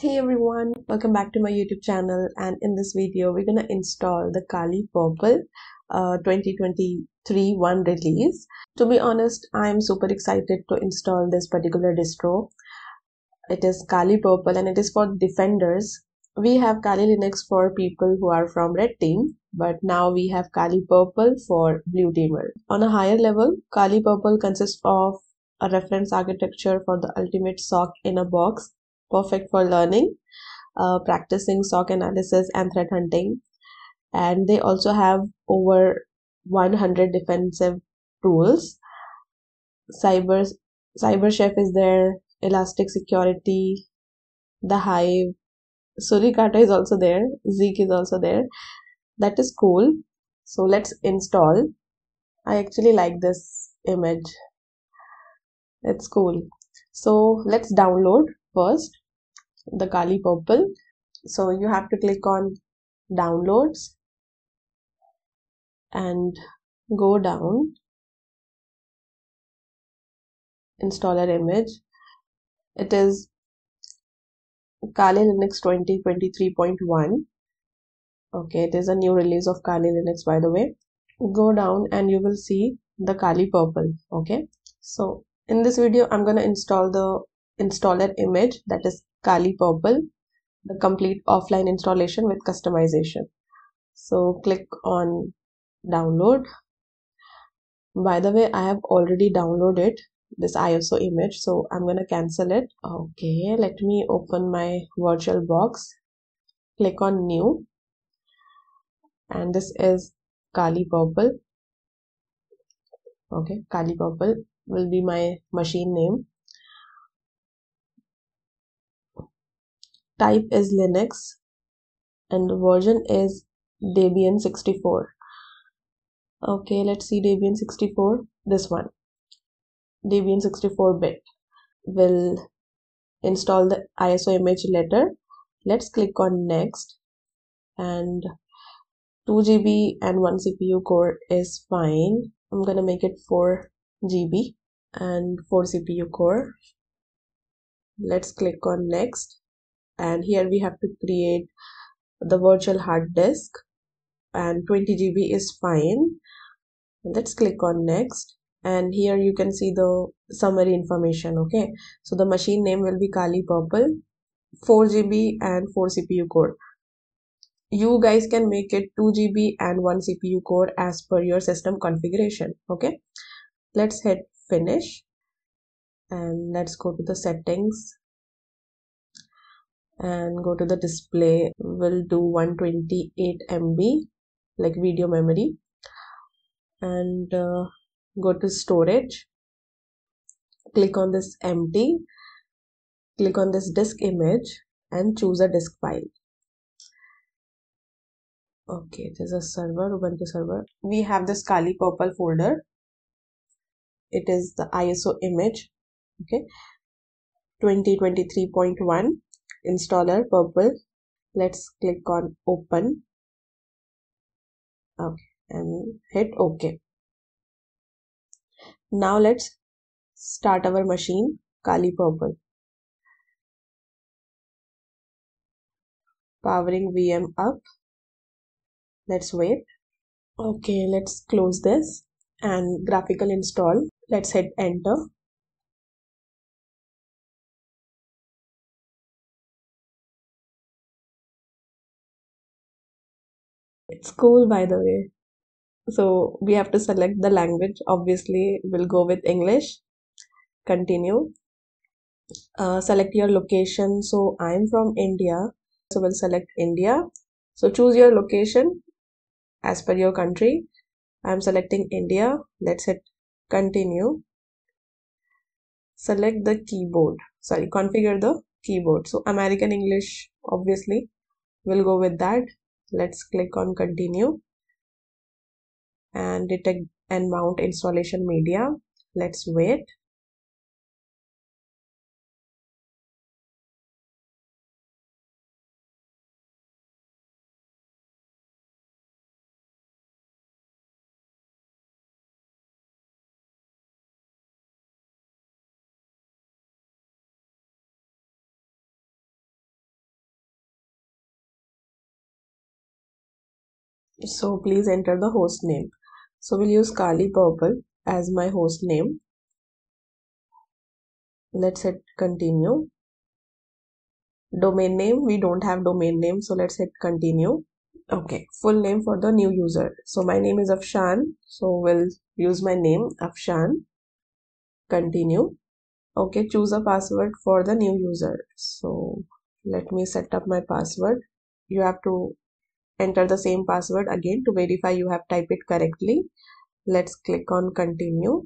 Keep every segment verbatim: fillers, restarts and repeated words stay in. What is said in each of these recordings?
Hey everyone, welcome back to my YouTube channel, and in this video we're gonna install the Kali Purple uh, twenty twenty-three one release. To be honest, I'm super excited to install this particular distro. It is Kali Purple and it is for defenders. We have Kali Linux for people who are from red team, but now we have Kali Purple for blue teamer. On a higher level, Kali Purple consists of a reference architecture for the ultimate S O C in a box. Perfect for learning, uh, practicing S O C analysis and threat hunting. And they also have over one hundred defensive tools. Cyber, CyberChef is there, Elastic Security, The Hive, Surikata is also there, Zeek is also there. That is cool. So let's install. I actually like this image. It's cool. So let's download first the Kali Purple. So you have to click on downloads and go down, installer image. It is Kali Linux twenty twenty-three point one. Okay, it is a new release of Kali Linux, by the way. Go down and you will see the Kali Purple. Okay, so in this video I'm gonna install the installer image, that is Kali Purple, the complete offline installation with customization. So click on download. By the way, I have already downloaded this I S O image, so I'm gonna cancel it. Okay, let me open my VirtualBox. Click on new, and this is Kali Purple. Okay, Kali Purple will be my machine name. Type is Linux and version is Debian sixty-four. Okay, let's see Debian sixty-four. This one, Debian sixty-four bit. We'll install the I S O image later. Let's click on next, and two G B and one C P U core is fine. I'm gonna make it four G B and four C P U core. Let's click on next. And here we have to create the virtual hard disk, and twenty G B is fine. Let's click on next, and here you can see the summary information. Okay, so the machine name will be Kali Purple, four G B and four C P U core. You guys can make it two G B and one C P U core as per your system configuration. Okay, let's hit finish and let's go to the settings. And go to the display. We'll do one twenty-eight M B like video memory, and uh, go to storage. Click on this empty, click on this disk image and choose a disk file. Okay, there's a server, Ubuntu server. We have this Kali Purple folder. It is the I S O image. Okay, twenty twenty-three point one. Installer Purple. Let's click on open. Okay, and hit OK. Now let's start our machine Kali Purple. Powering V M up. Let's wait. Okay, let's close this and graphical install. Let's hit enter. It's cool, by the way. So we have to select the language. Obviously we'll go with English. Continue. Uh, select your location. So I'm from India, so we'll select India. So choose your location as per your country. I'm selecting India. Let's hit continue. Select the keyboard. Sorry, configure the keyboard. So American English, obviously we'll go with that. Let's click on continue and detect and mount installation media. Let's wait. So please enter the host name. So we'll use Kali Purple as my host name. Let's hit continue. Domain name, we don't have domain name, so let's hit continue. Okay, full name for the new user. So my name is Afshan, so we'll use my name Afshan. Continue. Okay, choose a password for the new user. So let me set up my password. You have to enter the same password again to verify you have typed it correctly. Let's click on continue.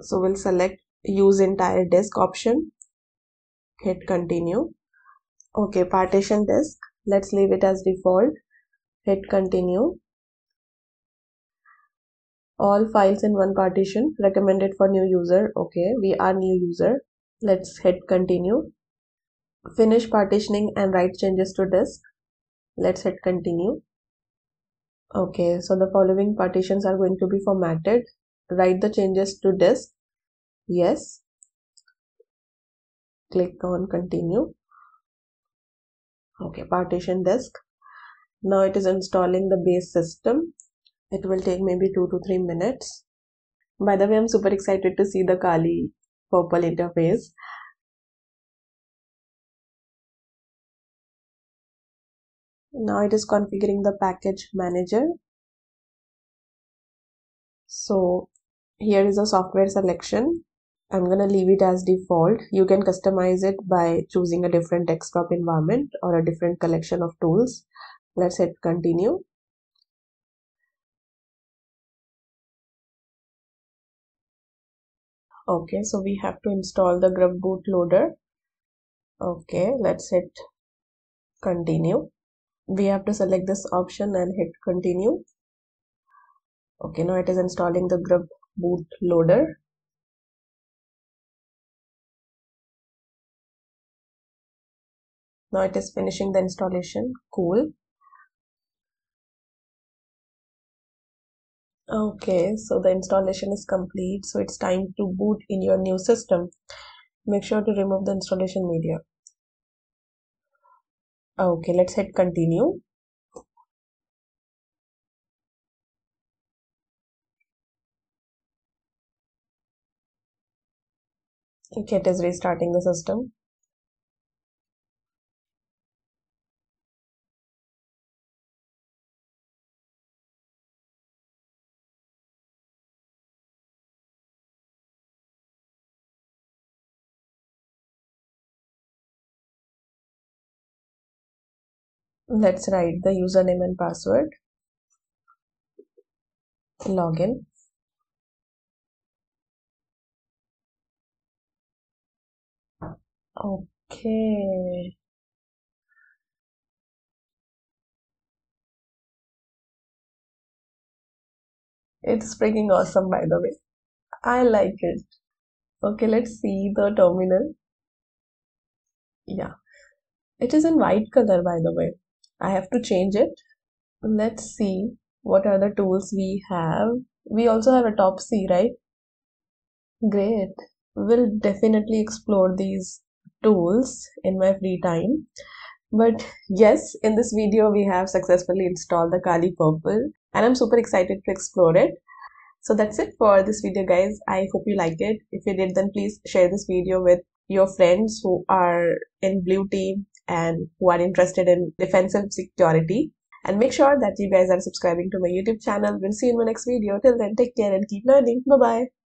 So we'll select use entire disk option, hit continue. Okay, partition disk, let's leave it as default, hit continue. All files in one partition, recommended for new user. Okay, we are new user, let's hit continue. Finish partitioning and write changes to disk, let's hit continue. Okay, so the following partitions are going to be formatted. Write the changes to disk, yes, click on continue. Okay, partition disk. Now it is installing the base system. It will take maybe two to three minutes. By the way, I'm super excited to see the Kali Purple interface. Now it is configuring the package manager. So here is a software selection. I'm gonna leave it as default. You can customize it by choosing a different desktop environment or a different collection of tools. Let's hit continue. Okay, so we have to install the GRUB bootloader. Okay, let's hit continue. We have to select this option and hit continue. Okay, now it is installing the GRUB bootloader. Now it is finishing the installation. Cool. Okay, so the installation is complete. So it's time to boot in your new system. Make sure to remove the installation media. Okay, let's hit continue. Okay, it is restarting the system. Let's write the username and password. Login. Okay. It's freaking awesome, by the way. I like it. Okay, let's see the terminal. Yeah. It is in white color, by the way. I have to change it. Let's see what are the tools we have. We also have a top C, right? Great. We'll definitely explore these tools in my free time. But yes, in this video, we have successfully installed the Kali Purple and I'm super excited to explore it. So that's it for this video, guys. I hope you liked it. If you did, then please share this video with your friends who are in blue team and who are interested in defensive security. And make sure that you guys are subscribing to my YouTube channel. We'll see you in my next video. Till then, take care and keep learning. Bye-bye.